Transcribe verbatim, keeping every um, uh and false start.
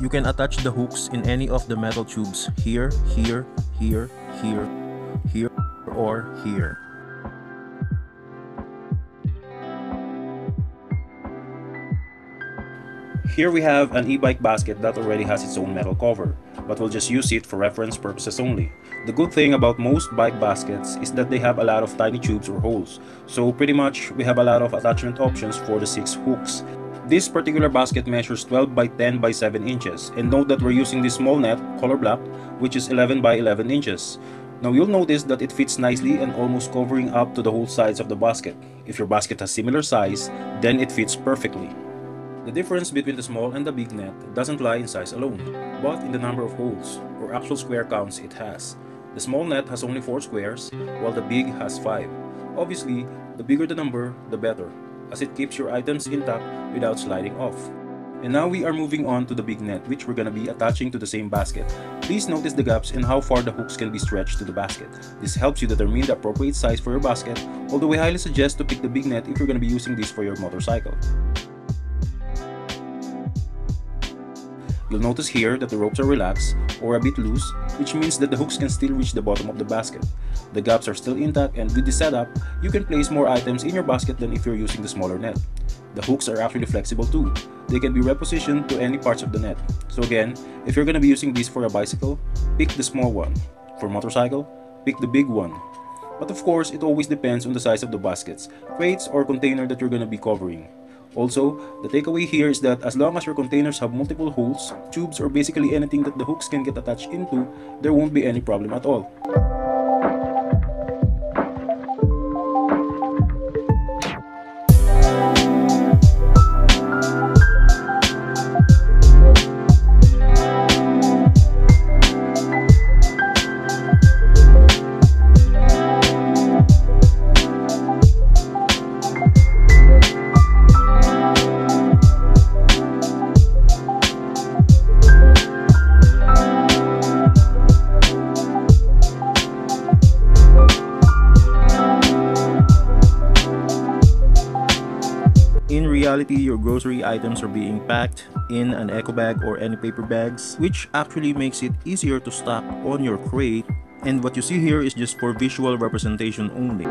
You can attach the hooks in any of the metal tubes here, here, here, here, here, or here. Here we have an e-bike basket that already has its own metal cover, but we'll just use it for reference purposes only. The good thing about most bike baskets is that they have a lot of tiny tubes or holes, so pretty much we have a lot of attachment options for the six hooks. This particular basket measures twelve by ten by seven inches, and note that we're using this small net, color black, which is eleven by eleven inches. Now you'll notice that it fits nicely and almost covering up to the whole sides of the basket. If your basket has similar size, then it fits perfectly. The difference between the small and the big net doesn't lie in size alone, but in the number of holes, or actual square counts it has. The small net has only four squares, while the big has five. Obviously, the bigger the number, the better, as it keeps your items intact without sliding off. And now we are moving on to the big net, which we're gonna be attaching to the same basket. Please notice the gaps and how far the hooks can be stretched to the basket. This helps you determine the appropriate size for your basket, although we highly suggest to pick the big net if you're gonna be using this for your motorcycle. You'll notice here that the ropes are relaxed or a bit loose, which means that the hooks can still reach the bottom of the basket. The gaps are still intact, and with this setup, you can place more items in your basket than if you're using the smaller net. The hooks are actually flexible too. They can be repositioned to any parts of the net. So again, if you're gonna be using this for a bicycle, pick the small one. For motorcycle, pick the big one. But of course, it always depends on the size of the baskets, crates, or container that you're gonna be covering. Also, the takeaway here is that as long as your containers have multiple holes, tubes, or basically anything that the hooks can get attached into, there won't be any problem at all. In reality, your grocery items are being packed in an eco bag or any paper bags, which actually makes it easier to stack on your crate, and what you see here is just for visual representation only.